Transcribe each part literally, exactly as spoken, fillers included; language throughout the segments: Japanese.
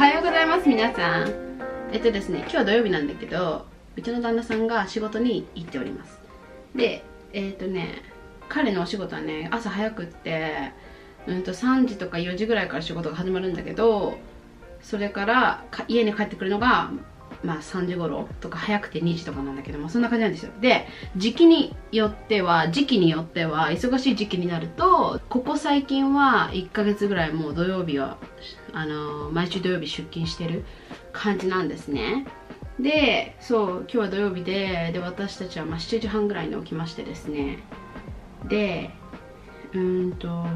はようございます皆さん。えっとですね、今日は土曜日なんだけど、うちの旦那さんが仕事に行っております。でえっとね、彼のお仕事はね、朝早くってうんとさんじとかよじぐらいから仕事が始まるんだけど、それからか家に帰ってくるのがまあさんじ頃とか、早くてにじとかなんだけど、まあ、そんな感じなんですよ。で時期によっては時期によっては忙しい時期になると、ここ最近はいっかげつぐらいもう土曜日はあのー、毎週土曜日出勤してる感じなんですね。でそう、今日は土曜日でで私たちはまあしちじはんぐらいに起きましてですね、でうーんと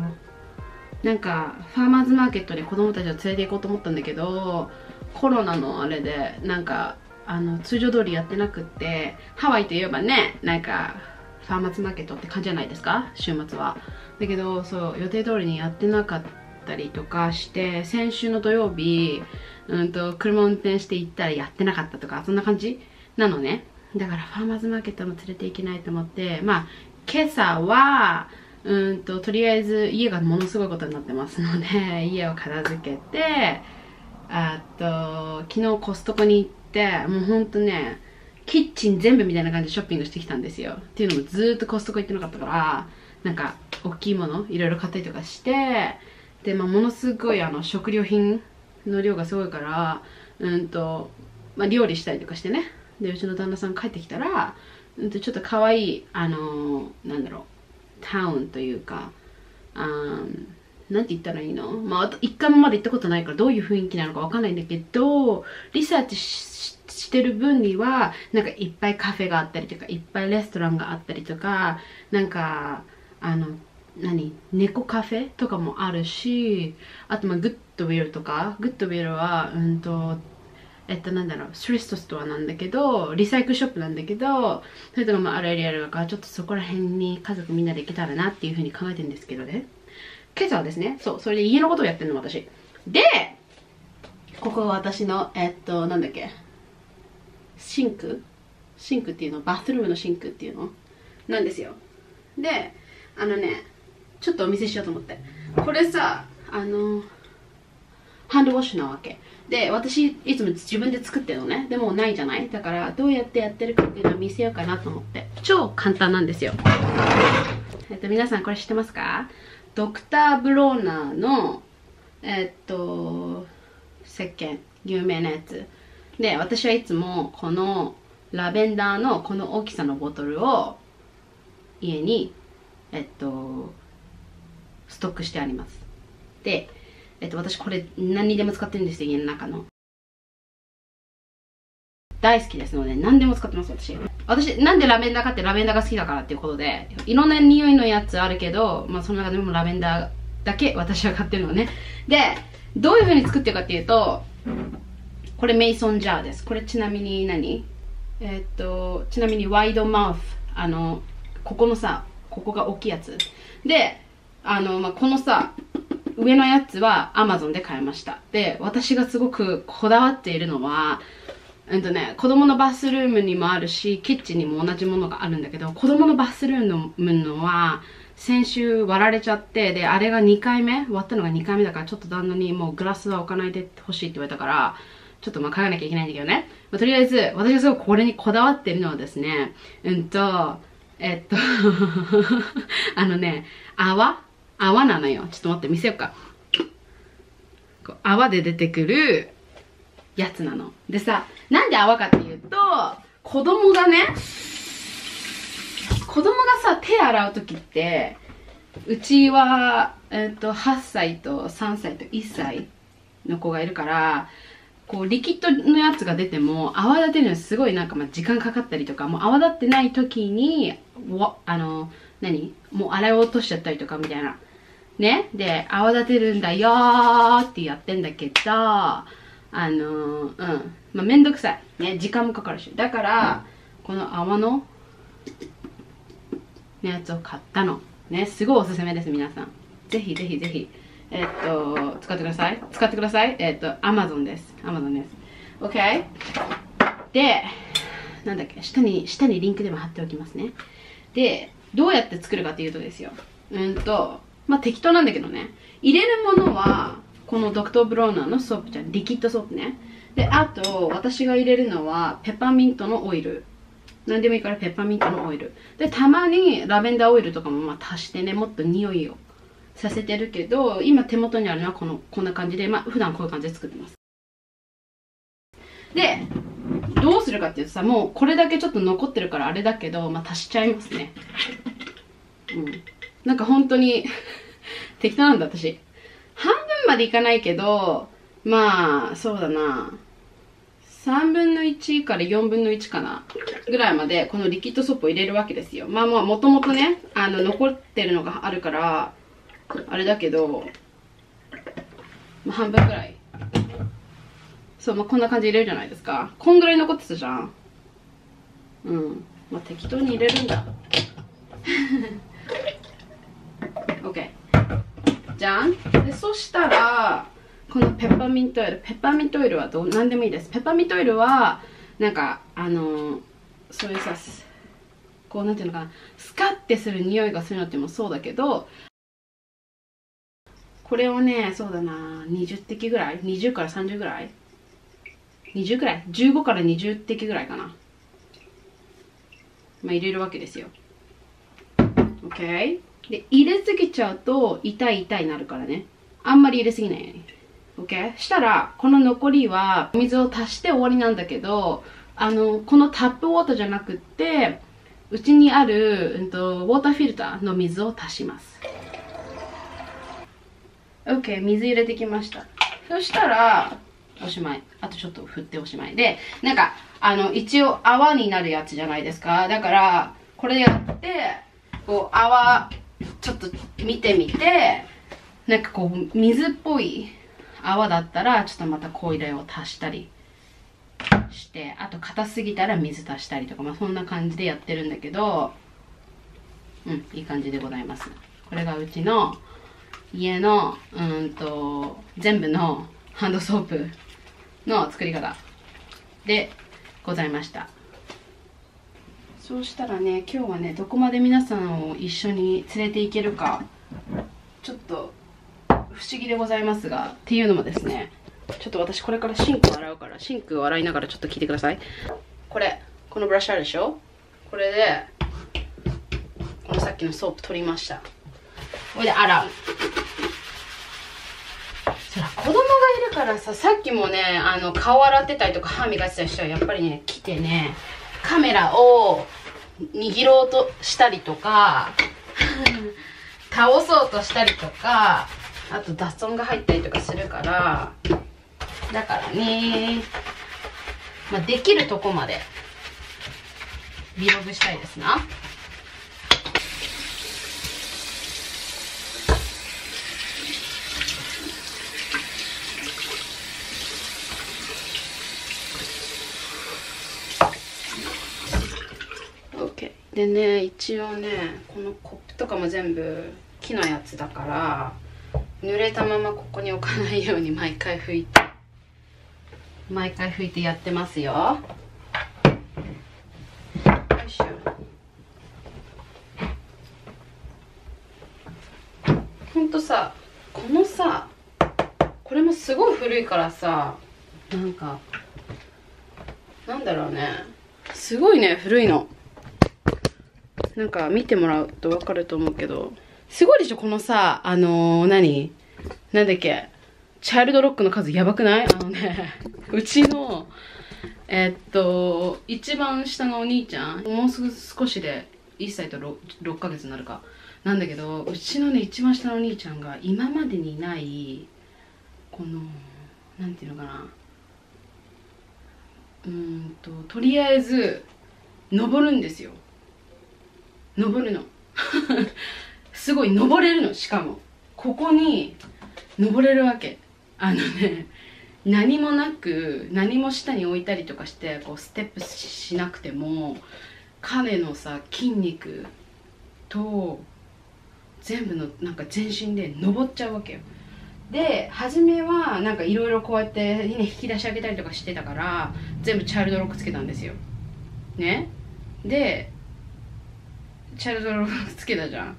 なんかファーマーズマーケットに子供たちを連れて行こうと思ったんだけど、コロナのあれでなんかあの通常通りやってなくって、ハワイといえばね、なんかファーマーズマーケットって感じじゃないですか、週末は。だけどそう、予定通りにやってなかったりとかして、先週の土曜日、うんと車を運転して行ったらやってなかったとか、そんな感じなのね。だからファーマーズマーケットも連れていけないと思って、まあ今朝はうんととりあえず家がものすごいことになってますので、家を片付けて、あと昨日コストコに行って、もうほんとね、キッチン全部みたいな感じでショッピングしてきたんですよ。っていうのもずーっとコストコ行ってなかったから、なんか大きいものいろいろ買ったりとかして、で、まあ、ものすごいあの食料品の量がすごいから、うんと、まあ、料理したりとかしてね。でうちの旦那さん帰ってきたら、うんとちょっとかわいいあのー、なんだろう、タウンというか、あーなんて言ったらいいの、まあ一回もまで行ったことないからどういう雰囲気なのかわかんないんだけど、リサーチ し, してる分にはなんかいっぱいカフェがあったりとか、いっぱいレストランがあったりとか、なんかあの何猫カフェとかもあるし、あとまあグッドウィルとか、グッドウィルはうんとえっとなんだろう、スリストストアなんだけど、リサイクルショップなんだけど、それとかもあるエリアだから、ちょっとそこら辺に家族みんなで行けたらなっていうふうに考えてるんですけどね。今朝はですね、そう、それで家のことをやってるの私。で、ここは私の、えっと、なんだっけ、シンクシンクっていうの、バスルームのシンクっていうのなんですよ。で、あのね、ちょっとお見せしようと思って。これさ、あの、ハンドウォッシュなわけ。で、私、いつも自分で作ってるのね。でもないじゃない?だから、どうやってやってるかっていうのを見せようかなと思って。超簡単なんですよ。えっと、皆さんこれ知ってますか?ドクター・ブローナーの、えー、っと、石鹸、有名なやつ。で、私はいつもこのラベンダーのこの大きさのボトルを家に、えっと、ストックしてあります。で、えっと、私これ何にでも使ってるんですよ、家の中の。大好きですので、何でも使ってます、私。私、なんでラベンダーかって、ラベンダーが好きだからっていうことで、いろんな匂いのやつあるけど、まあその中でもラベンダーだけ私は買ってるのね。で、どういう風に作ってるかっていうと、これメイソンジャーです。これちなみに何?えー、っと、ちなみにワイドマウス。あの、ここのさ、ここが大きいやつ。で、あの、まあ、このさ、上のやつは Amazon で買いました。で、私がすごくこだわっているのは、うんとね、子供のバスルームにもあるし、キッチンにも同じものがあるんだけど、子供のバスルームのは先週割られちゃって、であれがにかいめ、割ったのがにかいめだから、ちょっと旦那にもうグラスは置かないでほしいって言われたから、ちょっとまあ買わなきゃいけないんだけどね、まあ、とりあえず私がすごくこれにこだわってるのはですね、うんとえっとあのね、泡泡なのよ。ちょっと待って、見せようか。こう泡で出てくるやつなの。でさ、なんで泡かっていうと、子供がね、子供がさ、手洗う時って、うちは、えー、とはっさいとさんさいといっさいの子がいるから、こうリキッドのやつが出ても泡立てるのにすごいなんかまあ時間かかったりとか、もう泡立ってない時にわあの何もう洗い落としちゃったりとかみたいなね。で泡立てるんだよーってやってんだけど、あのー、うん。まあ、めんどくさい。ね、時間もかかるし。だから、この泡の、やつを買ったの。ね、すごいおすすめです、皆さん。ぜひぜひぜひ。えっと、使ってください。使ってください。えっと、Amazon です。Amazon です。OK? で、なんだっけ、下に、下にリンクでも貼っておきますね。で、どうやって作るかっていうとですよ。うんと、まあ、適当なんだけどね。入れるものは、このドクターブローナーのソープじゃん、リキッドソープね。で、あと私が入れるのはペッパーミントのオイル。何でもいいからペッパーミントのオイルで、たまにラベンダーオイルとかもまあ足してね、もっと匂いをさせてるけど、今手元にあるのはこのこんな感じで、まあ普段こういう感じで作ってます。でどうするかっていうとさ、もうこれだけちょっと残ってるからあれだけど、まあ足しちゃいますね。うん、なんか本当に適当なんだ私。半分までいかないけど、まあそうだな、さんぶんのいちからよんぶんのいちかなぐらいまでこのリキッドソープを入れるわけですよ。まあまあもともとね、あの残ってるのがあるからあれだけど、まあ、半分くらい。そう、まあ、こんな感じ入れるじゃないですか。こんぐらい残ってたじゃん。うん、まあ適当に入れるんだ。OK じゃん。でそしたらこのペッパーミントオイル、ペッパーミントオイルはどう何でもいいです。ペッパーミントオイルはなんかあのー、そういうさ、こうなんていうのかな、スカッてする匂いがするのってもそうだけど、これをね、そうだな、にじゅってきぐらい、にじゅうからさんじゅうぐらい、にじゅうくらい、じゅうごからにじゅってきぐらいかな、まあ、入れるわけですよ。 OK で入れすぎちゃうと痛い痛いになるからね、あんまり入れすぎないように。OK? したら、この残りは、お水を足して終わりなんだけど、あの、このタップウォーターじゃなくって、うちにある、うんと、ウォーターフィルターの水を足します。OK、水入れてきました。そしたら、おしまい。あとちょっと振っておしまい。で、なんか、あの、一応泡になるやつじゃないですか。だから、これやって、こう、泡、ちょっと見てみて、なんかこう、水っぽい泡だったらちょっとまたコイルを足したりして、あと硬すぎたら水足したりとか、まあ、そんな感じでやってるんだけど、うん、いい感じでございます。これがうちの家のうんと全部のハンドソープの作り方でございました。そうしたらね、今日はね、どこまで皆さんを一緒に連れていけるかちょっと不思議でございますが、っていうのもですね、ちょっと私これからシンクを洗うから、シンクを洗いながらちょっと聞いてください。これ、このブラシあるでしょ、これでこのさっきのソープ取りました。これで洗う。そら、子供がいるからさ、さっきもね、あの顔洗ってたりとか歯磨いてたりしたら、やっぱりね、来てね、カメラを握ろうとしたりとか倒そうとしたりとか、あと雑音が入ったりとかするから、だからね、まあ、できるとこまでビログしたいですな。OK でね、一応ね、このコップとかも全部木のやつだから、濡れたままここに置かないように毎回拭いて毎回拭いてやってますよ。よいしょ。ほんとさ、このさ、これもすごい古いからさ、なんかなんだろうね、すごいね、古いの。なんか見てもらうと分かると思うけど、すごいでしょ、このさ、あのー、何なんだっけ、チャイルドロックの数やばくない？あのね、うちの、えっと、一番下のお兄ちゃん、もうすぐ少しでいっさいと 6, 6ヶ月になるか、なんだけど、うちのね、一番下のお兄ちゃんが今までにない、この、なんていうのかな、うーんと、とりあえず、登るんですよ。登るの。すごい登れるの。しかもここに登れるわけ。あのね、何もなく、何も下に置いたりとかして、こうステップしなくても、彼のさ、筋肉と全部のなんか全身で登っちゃうわけよ。で初めはなんかいろいろこうやって、ね、引き出し上げたりとかしてたから、全部チャイルドロックつけたんですよ。ね、でチャイルドロックつけたじゃん。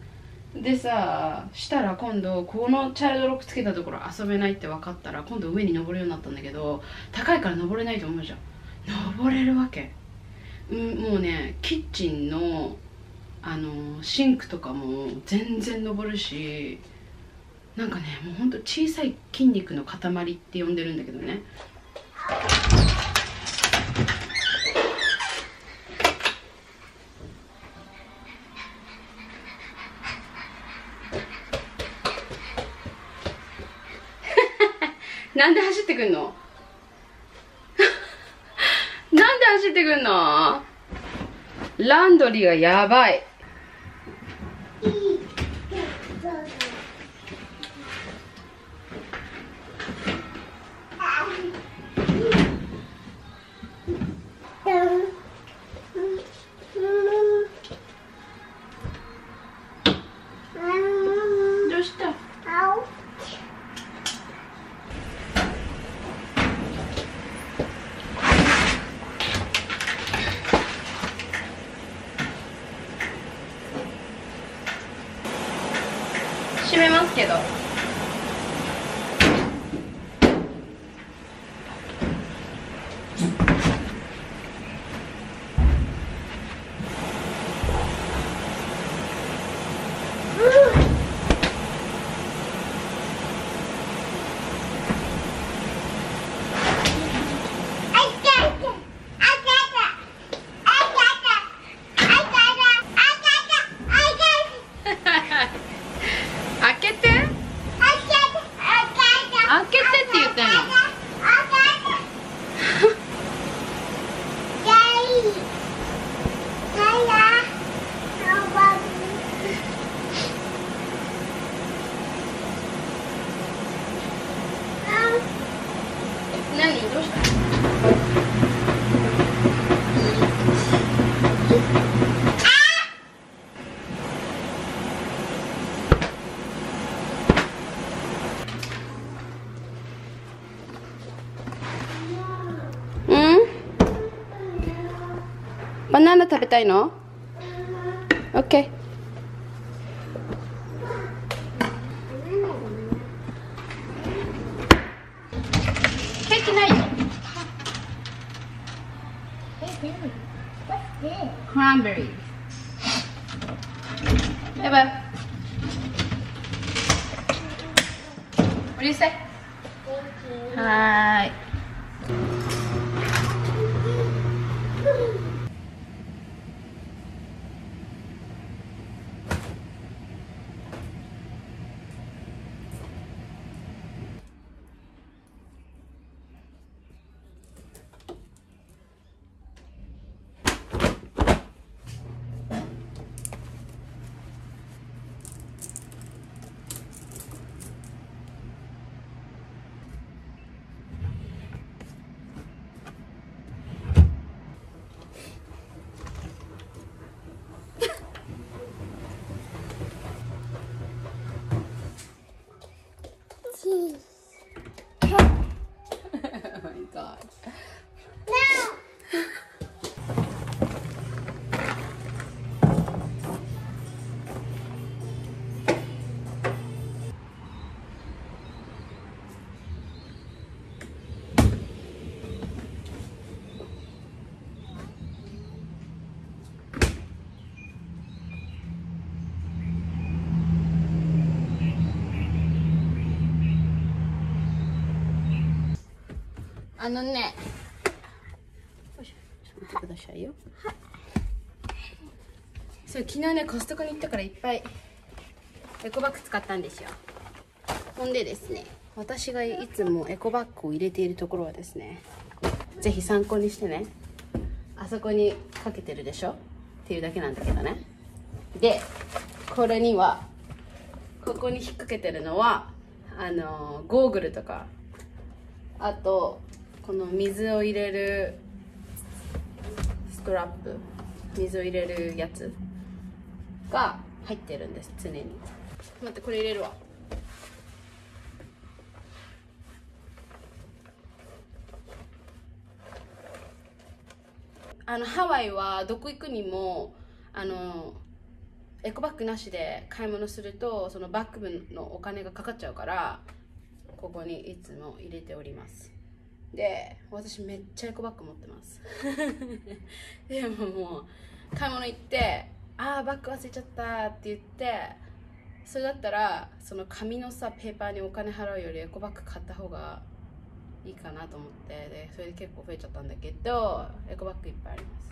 でさ、したら今度このチャイルドロックつけたところ遊べないって分かったら、今度上に登るようになったんだけど、高いから登れないと思うじゃん。登れるわけ、うん、もうね、キッチンのあのシンクとかも全然登るし、なんかね、もうほんと小さい筋肉の塊って呼んでるんだけどね。なんで走ってくんのなんで走ってくんの。ランドリーがやばい。閉めますけど、バナナ食べたいの？ OK。 平気ないよ。クランベリー。やばい。おりせ。はい。あのね、ちょっと待ってくださいよ。そう、昨日ね、コストコに行ったからいっぱいエコバッグ使ったんですよ。ほんでですね、私がいつもエコバッグを入れているところはですね、ぜひ参考にしてね。あそこにかけてるでしょっていうだけなんだけどね。でこれには、ここに引っ掛けてるのはあのゴーグルとか、あとこの水を入れるストラップ、水を入れるやつが入ってるんです、常に。待って、これ入れるわ。あのハワイはどこ行くにもあのエコバッグなしで買い物するとそのバッグ分のお金がかかっちゃうから、ここにいつも入れております。で、私めっちゃエコバッグ持ってます。でももう買い物行って「ああバッグ忘れちゃった」って言って、それだったらその紙のさペーパーにお金払うよりエコバッグ買った方がいいかなと思って、でそれで結構増えちゃったんだけど、エコバッグいっぱいあります。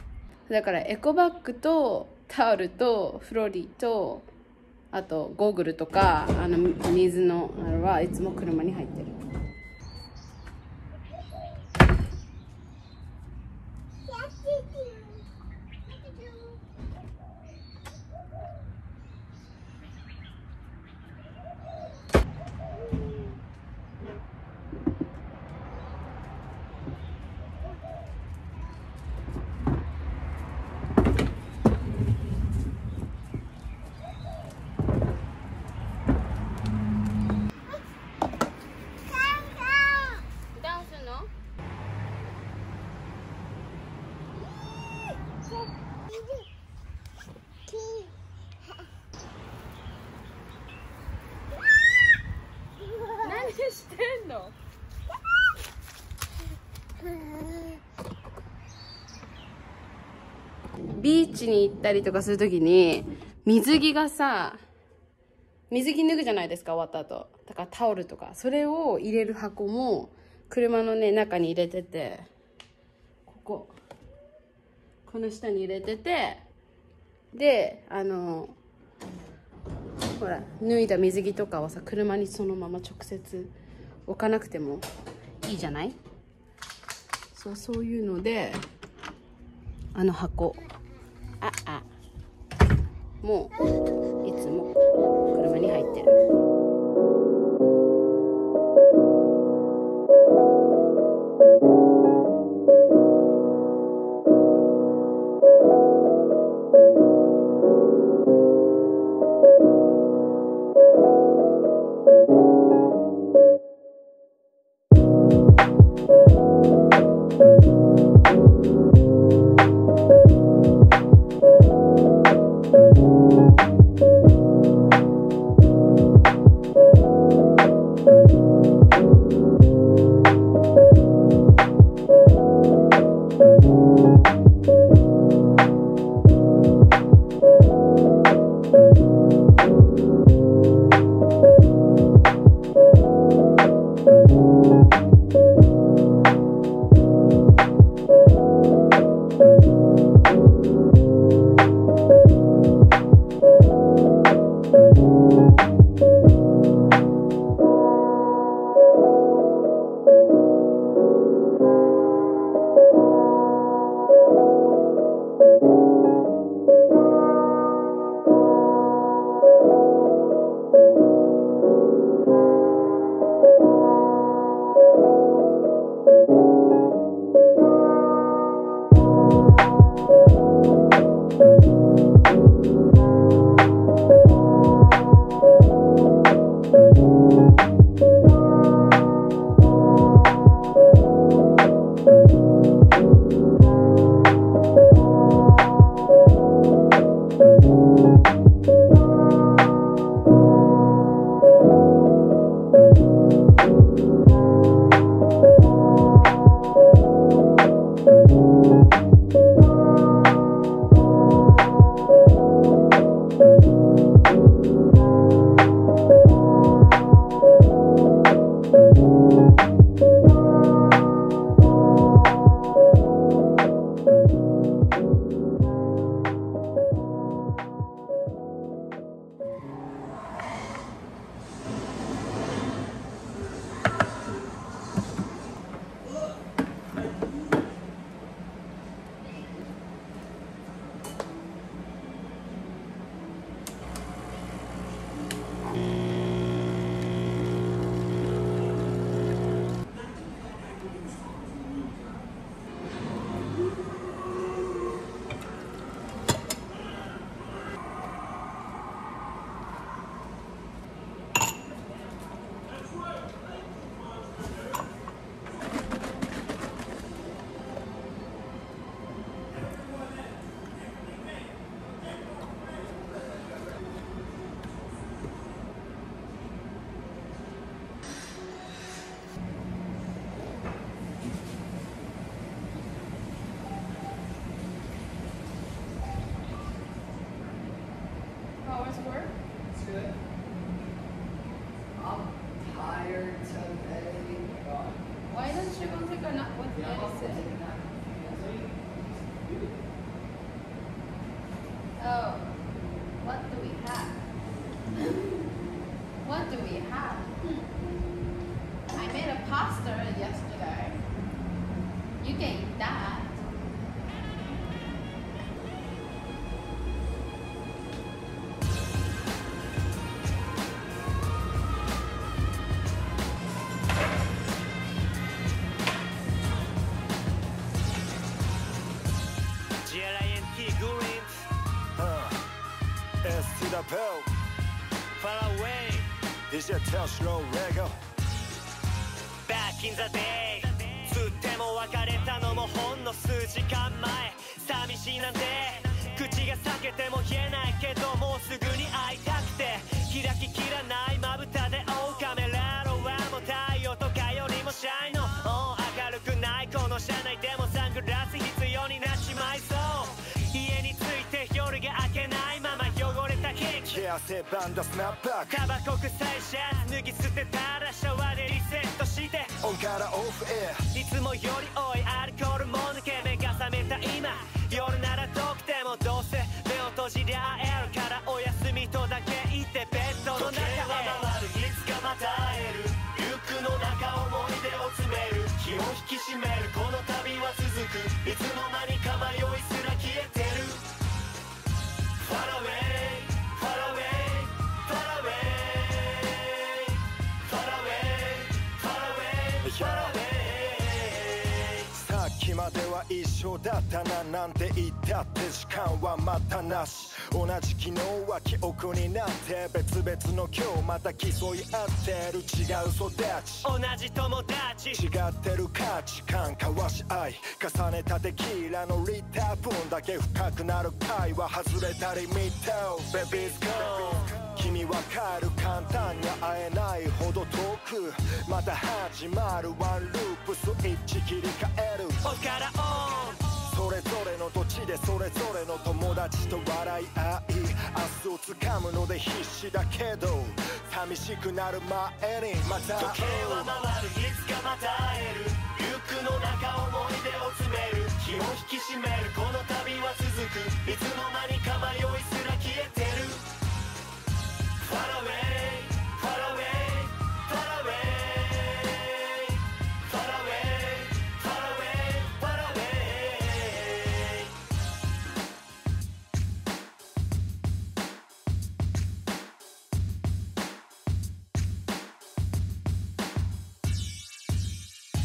だからエコバッグとタオルとフロリーとあとゴーグルとか、あの水のあれはいつも車に入ってる。ビーチに行ったりとかするときに水着がさ、水着脱ぐじゃないですか、終わった後。だからタオルとかそれを入れる箱も車のね中に入れてて、こここの下に入れてて、であのほら脱いだ水着とかをさ車にそのまま直接置かなくてもいいじゃない。そうそういうのであの箱。ああもういつも車に入ってる。struggles are not with medicine. Oh, what do we have? What do we have? I made a pasta yesterday. You can eat that. Is your tail slow rego? Back in the day つっても別れたのもほんの数時間前寂しいなんて口が裂けても言えないけどもうすぐに会いたくて開ききらないまぶたで追うカメラロはもう太陽とかよりもシャイの明るくないこの車内でもサングラス必要になっちまいそう家に着いて夜が明けないまま汚れたケーキ汗ばんだスナップバックタバコ臭いシャツ脱ぎ捨てたらシャワーでリセットしてオンからオフへいつもより多いアルコールも抜け目が覚めた今夜なら遠くてもどうせ目を閉じりゃ会えるからお休みとだけ言ってベッドの中へ時計は回るいつかまた会えるリュックの中思い出を詰める気を引き締めるこの旅は続くいつの間にか迷いすら消えてる Far awayさっきまでは一緒だったななんて言ったって時間はまたなし同じ昨日は記憶になって別々の今日また競い合ってる違う育ち同じ友達違ってる価値観交わし合い重ねたテキーラのリッター分だけ深くなる会話外れたり見たベビーズゴー君わかる簡単に会えないほど遠くまた始まるワンループスイッチ切り替えるオフからオンそれぞれの土地でそれぞれの友達と笑い合い明日をつかむので必死だけど寂しくなる前にまた時計は回るいつかまた会えるリュックの中思い出を詰める気を引き締めるこの旅は続くいつの間にか迷いすら消えてるFar away, far away, far away, far away, far away, far away.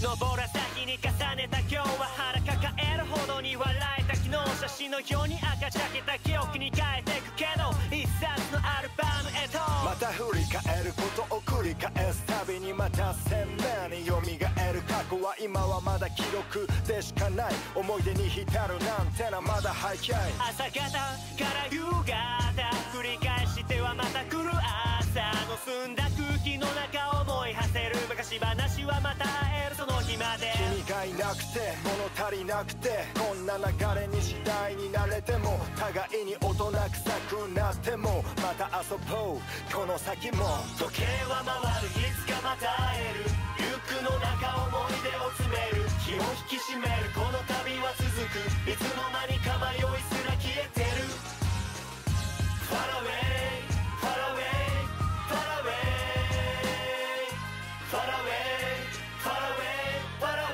登ら先に重ねた今日は腹抱えるほどに笑えた昨日写真のように赤じゃけた記憶に変えてくけど一冊のアルバムへとまた振り返ることを繰り返すたびにまた鮮明によみがえる過去は今はまだ記録でしかない思い出に浸るなんてなまだ早い朝方から夕方繰り返してはまた来る朝の澄んだ空気の中思い馳せる昔話はまた会えるその日まで君がいなくて物足りなくてこんな流れに次第に慣れても互いに大人臭くなってもまた遊ぼうこの先も時計は回るいつかまた会えるリュックの中思い出を詰める気を引き締めるこの旅は続くいつの間にか迷いすら消えてる Far away Far away Far away Far away Far away Far away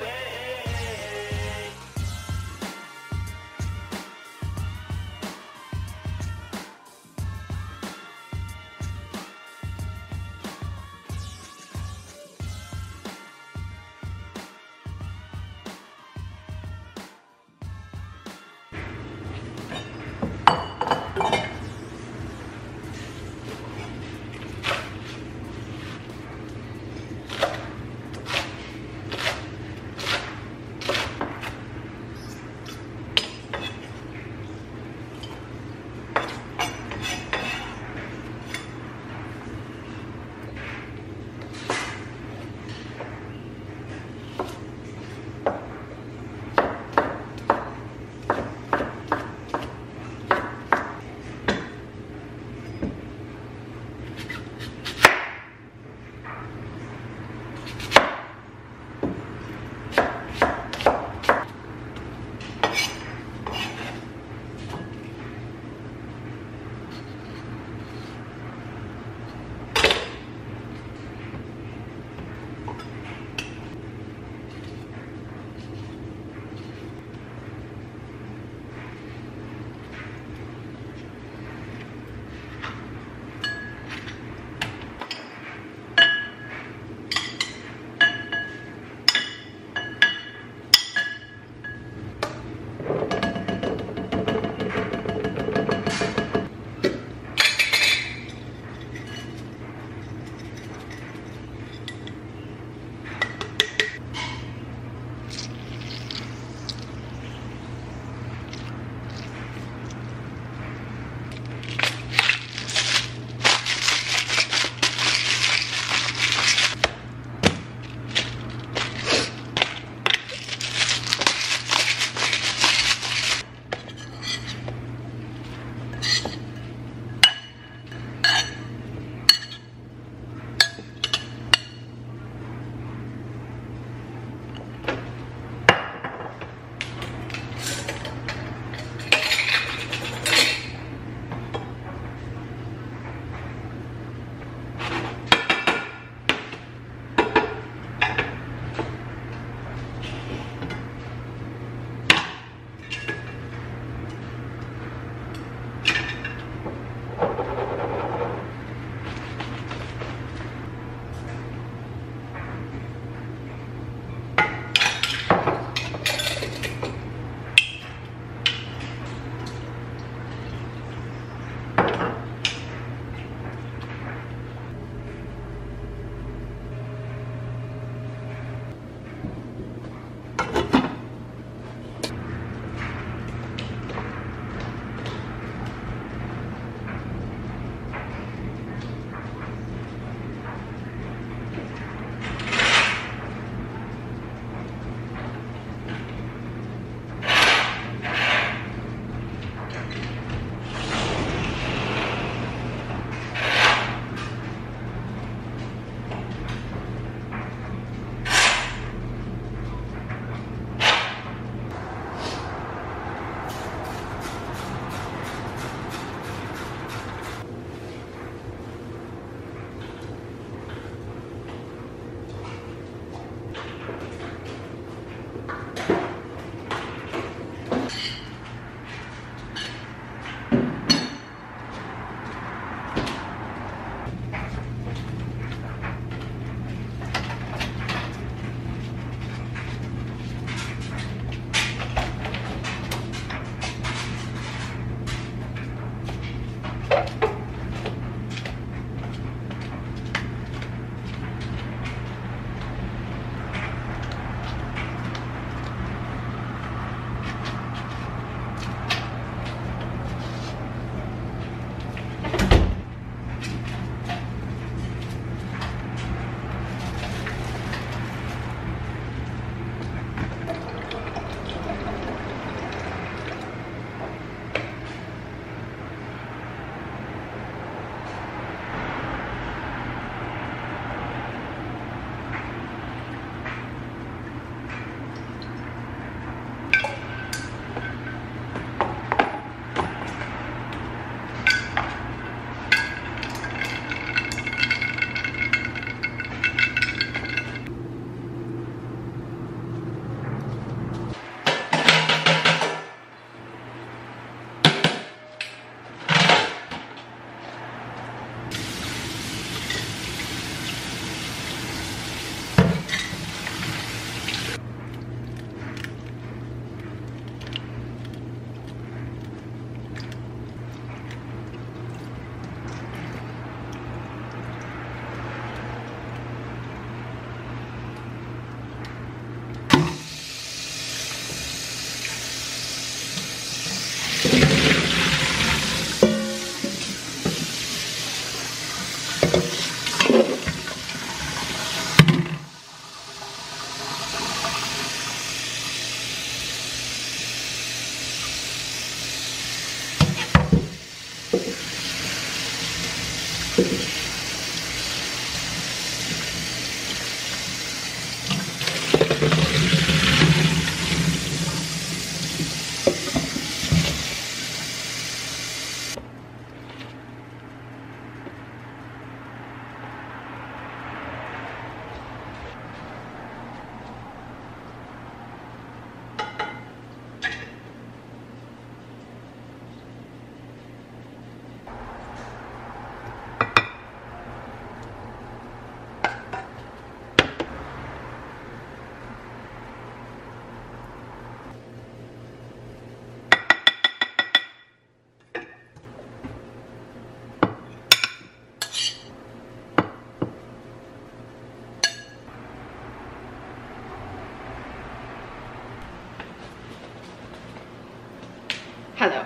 Hello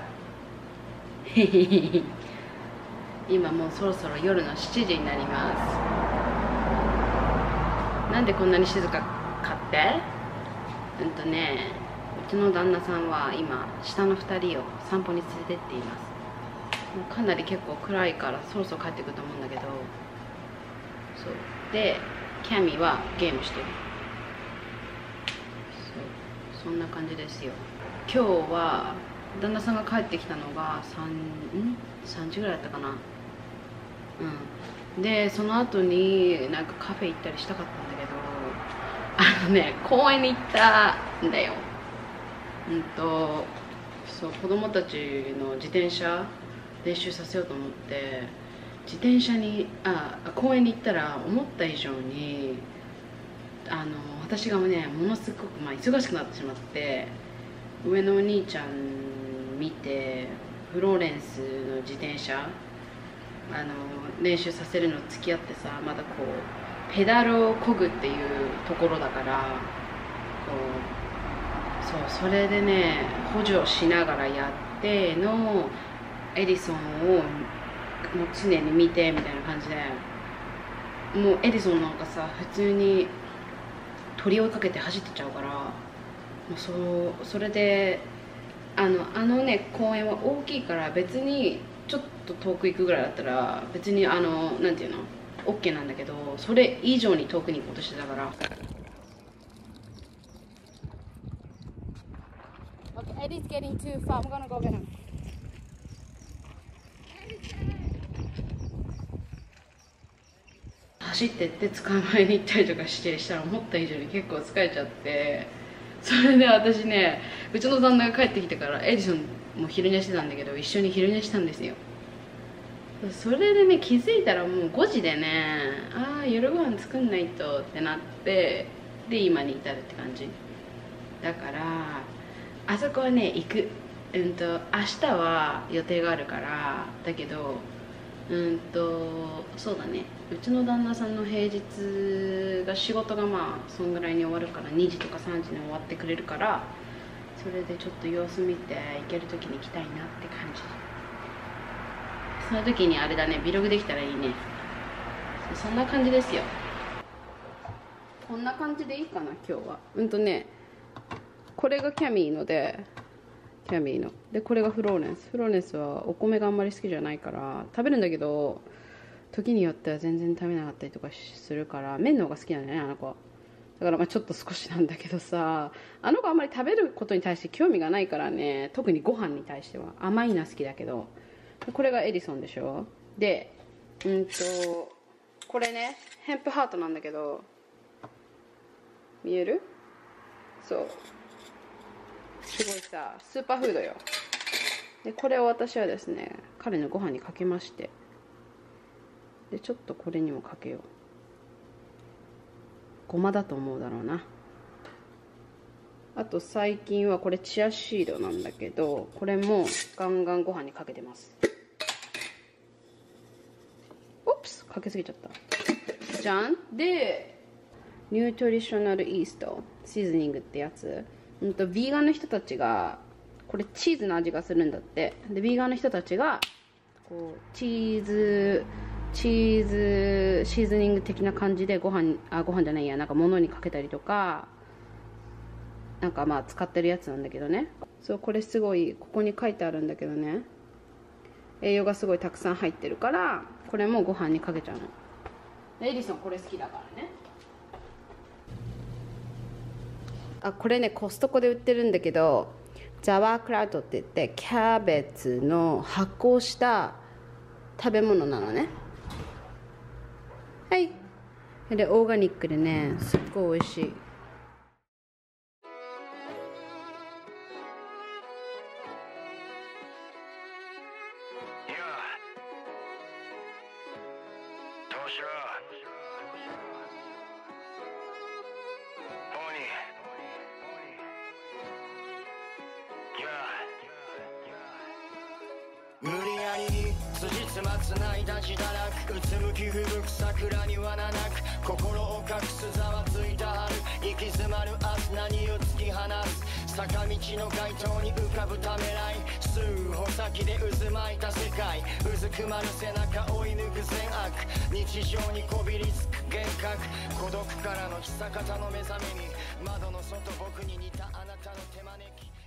今もうそろそろ夜のしちじになります。なんでこんなに静かかってうんとね、うちの旦那さんは今下のふたりを散歩に連れてっています。もうかなり結構暗いからそろそろ帰ってくると思うんだけど、そうでキャミーはゲームしてる。そう、そんな感じですよ。今日は旦那さんが帰ってきたのが さんじぐらいだったかな、うん、でその後になんかカフェ行ったりしたかったんだけど、あのね公園に行ったんだよ。うんとそう子供たちの自転車練習させようと思って自転車にあ公園に行ったら、思った以上にあの私がねものすごく、まあ、忙しくなってしまって、上のお兄ちゃん見てフローレンスの自転車あの練習させるの付き合ってさ、まだこうペダルを漕ぐっていうところだから、こうそうそれでね補助しながらやってのエリソンをもう常に見てみたいな感じで、もうエリソンなんかさ普通に鳥追いかけて走ってっちゃうから。そうそれであのあのね公園は大きいから、別にちょっと遠く行くぐらいだったら別にあのなんていうの OK なんだけど、それ以上に遠くに行こうとしてたから。走ってって捕まえに行ったりとかしてしたら、思った以上に結構疲れちゃって、それで私ね、うちの旦那が帰ってきてからエディソンも昼寝してたんだけど、一緒に昼寝したんですよ。それでね気づいたらもうごじでね、ああ夜ご飯作んないとってなって、で今に至るって感じだから、あそこはね行く、うんと明日は予定があるからだけど、うんとそうだね、うちの旦那さんの平日が仕事がまあそんぐらいに終わるから、にじとかさんじに終わってくれるから、それでちょっと様子見て行ける時に行きたいなって感じ。その時にあれだね、ビログできたらいいね。そんな感じですよ。こんな感じでいいかな今日は。うんとねこれがキャミーのでキャミーのでこれがフローレンス。フローレンスはお米があんまり好きじゃないから食べるんだけど、時によっては全然食べなかったりとかするから、麺の方が好きなんだよねあの子だから。まあちょっと少しなんだけどさ、あの子あんまり食べることに対して興味がないからね、特にご飯に対しては甘いのは好きだけど。これがエディソンでしょ。でうんとこれねヘンプハートなんだけど、見える？そうすごいさスーパーフードよ。でこれを私はですね彼のご飯にかけまして、でちょっとこれにもかけよう。ごまだと思うだろうな。あと最近はこれチアシードなんだけど、これもガンガンご飯にかけてます。オプスかけすぎちゃったじゃん。でニュートリショナルイーストシーズニングってやつ、うんとビーガンの人たちがこれチーズの味がするんだって。でビーガンの人たちがこうチーズチーズシーズニング的な感じでご飯あご飯じゃないやなんか物にかけたりとか、なんかまあ使ってるやつなんだけどね。そうこれすごい、ここに書いてあるんだけどね、栄養がすごいたくさん入ってるから、これもご飯にかけちゃうの。エリソンこれ好きだからね。あこれねコストコで売ってるんだけど、ザワークラウトって言ってキャベツの発酵した食べ物なのね。はい、でオーガニックでねすっごい美味しい。無理やり筋つまつないだ自堕落、うつむき吹雪桜にはななく、心を隠すざわついた春、行き詰まる明日何を突き放す坂道の街灯に浮かぶためらい数歩先で渦巻いた世界、うずくまる背中追い抜く善悪、日常にこびりつく幻覚、孤独からの久方の目覚めに、窓の外僕に似たあなたの手招き。